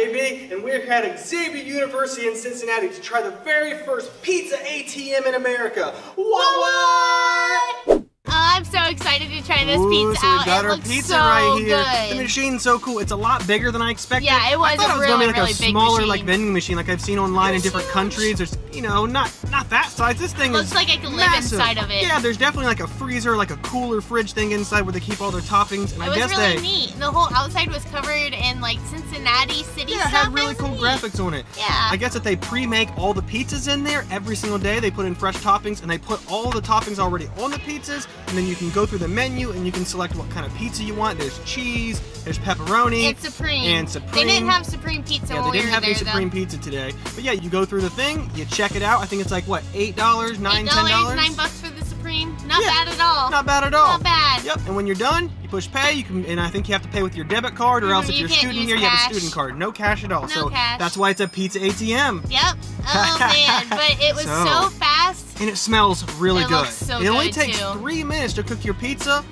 JB, and we're here at Xavier University in Cincinnati to try the very first pizza ATM in America. What? I'm so excited to try this pizza out. We got our pizza right here. The machine's so cool. It's a lot bigger than I expected. Yeah, it was. I thought it was going to be like a smaller, like vending machine, like I've seen online in different countries. There's, you know, not that size. This thing looks like I can live inside of it. Yeah, there's definitely like a freezer, like a cooler fridge thing inside where they keep all their toppings. And I guess they. It was really neat. The whole outside was covered in like Cincinnati city stuff. Yeah, it had really cool graphics on it. Yeah. I guess that they pre-make all the pizzas in there every single day. They put in fresh toppings and they put all the toppings already on the pizzas. And then you can go through the menu and you can select what kind of pizza you want. There's cheese, there's pepperoni, and supreme. They didn't have supreme pizza. Yeah, they didn't have any supreme pizza today. But yeah, you go through the thing, you check it out. I think it's like what, $8, $9, $10. $9 for the supreme. Not bad at all. Not bad at all. Not bad. Yep. And when you're done, you push pay. You can, and I think you have to pay with your debit card, or else if you're a student here, you have a student card. No cash at all. No cash. That's why it's a pizza ATM. Yep. Oh man, but it was so fast. And it smells really good. Looks so good, only takes 3 minutes to cook your pizza.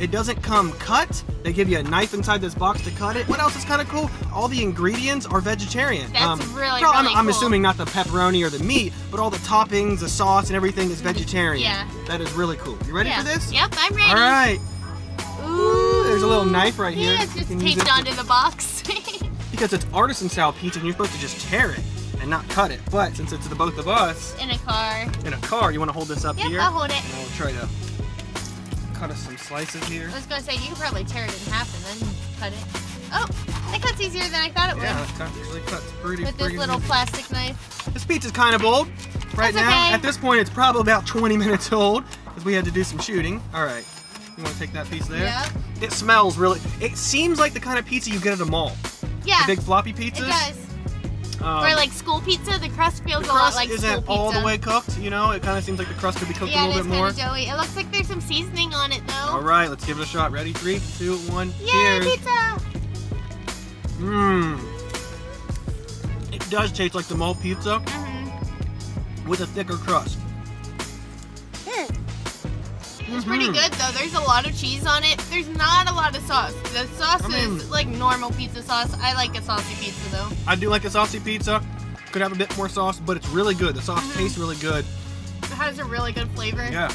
It doesn't come cut. They give you a knife inside this box to cut it. What else is kind of cool? All the ingredients are vegetarian. That's really cool. I'm assuming not the pepperoni or the meat, but all the toppings, the sauce, and everything is vegetarian. Yeah. That is really cool. You ready for this? Yep, I'm ready. All right. Ooh. There's a little knife right here. Yeah, it's just taped onto the box. Because it's artisan-style pizza, and you're supposed to just tear it. And not cut it, but since it's the both of us in a car, you want to hold this up here? I'll hold it. And we'll try to cut us some slices here. I was gonna say you could probably tear it in half and then cut it. Oh, that cuts easier than I thought it would. Yeah, it usually cuts pretty. With this little plastic knife. This pizza's kind of old right now. At this point, it's probably about 20 minutes old because we had to do some shooting. All right, you want to take that piece there? Yeah. It smells really. It seems like the kind of pizza you get at a mall. Yeah. The big floppy pizzas. It does. Or like school pizza, the crust feels a lot like school pizza. Isn't all the way cooked, you know? It kind of seems like the crust could be cooked a little bit more. Yeah, it's kind of doughy. It looks like there's some seasoning on it, though. All right, let's give it a shot. Ready? 3, 2, 1. Yeah, pizza! Mmm. It does taste like the mall pizza with a thicker crust. It's pretty good though. There's a lot of cheese on it. There's not a lot of sauce. The sauce is like normal pizza sauce. I like a saucy pizza though. I do like a saucy pizza. Could have a bit more sauce, but it's really good. The sauce tastes really good. It has a really good flavor. Yeah.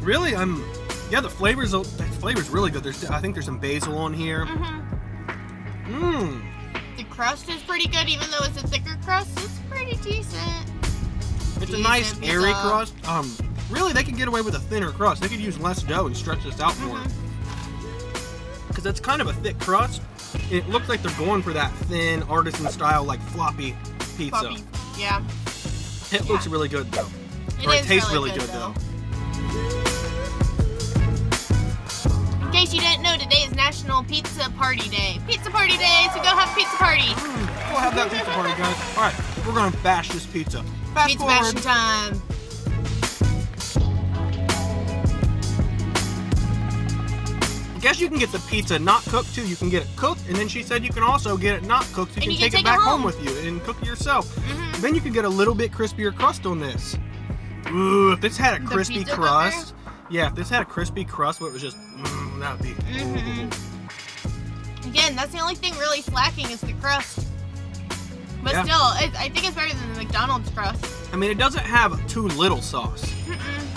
Really, the flavor's really good. I think there's some basil on here. The crust is pretty good, even though it's a thicker crust. It's pretty decent. It's a nice airy crust. Really, they can get away with a thinner crust. They could use less dough and stretch this out more. Because it's kind of a thick crust. It looks like they're going for that thin, artisan-style, like, floppy pizza. Floppy. Yeah. It looks really good, though. It tastes really good, though. In case you didn't know, today is National Pizza Party Day. Pizza Party Day, so go have a pizza party. We'll have that pizza party, guys. All right, we're going to bash this pizza. Fast forward. Pizza bashing time. I guess you can get the pizza not cooked too. You can get it cooked, and then she said you can also get it not cooked, so you can take it back home with you and cook it yourself. Then you can get a little bit crispier crust on this. Ooh, if this had a crispy crust, if this had a crispy crust, it was just that would be. Again, that's the only thing really slacking is the crust. But still, I think it's better than the McDonald's crust. I mean, it doesn't have too little sauce.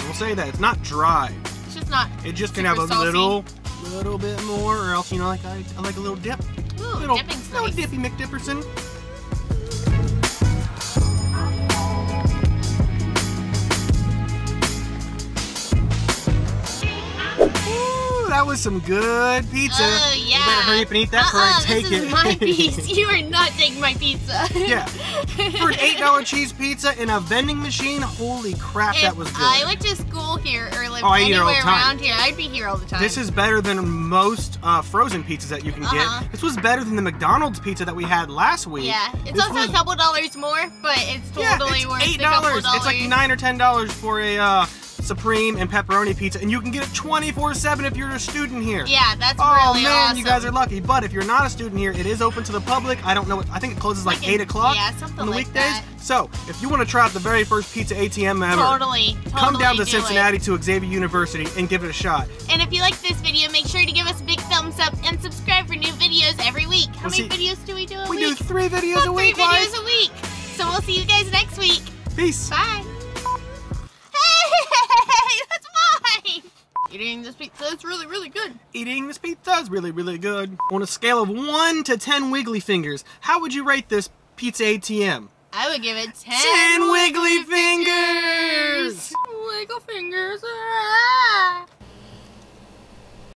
We'll say that it's not dry. It's just not. It just can have a little bit more, or else, you know, like I like a little dip. Ooh, dipping's nice. Little dippy McDipperson. Ooh, that was some good pizza. Oh, yeah. You better hurry up and eat that before I take it. My piece. You are not taking my pizza. Yeah. For an $8 cheese pizza in a vending machine, holy crap, that was good. I went to school here earlier. Oh, anywhere around here, I'd be here all the time. This is better than most frozen pizzas that you can get. This was better than the McDonald's pizza that we had last week. Yeah, it's also a couple dollars more, but it's totally worth it. $8. It's like $9 or $10 for a supreme and pepperoni pizza, and you can get it 24/7 if you're a student here. Yeah, that's really awesome. You guys are lucky. But if you're not a student here, it is open to the public. I don't know, I think it closes like 8 o'clock on the weekdays. That. So if you want to try out the very first pizza ATM ever, come down to Cincinnati to Xavier University and give it a shot. And if you like this video, make sure to give us a big thumbs up and subscribe for new videos every week. How many videos do we do a week? We do 3 videos a week. 3 videos a week. So we'll see you guys next week. Peace. Bye. Hey, that's mine. Eating this pizza is really, really good. Eating this pizza is really, really good. On a scale of 1 to 10 wiggly fingers, how would you rate this pizza ATM? I would give it 10. 10 wiggly fingers. Wiggle fingers.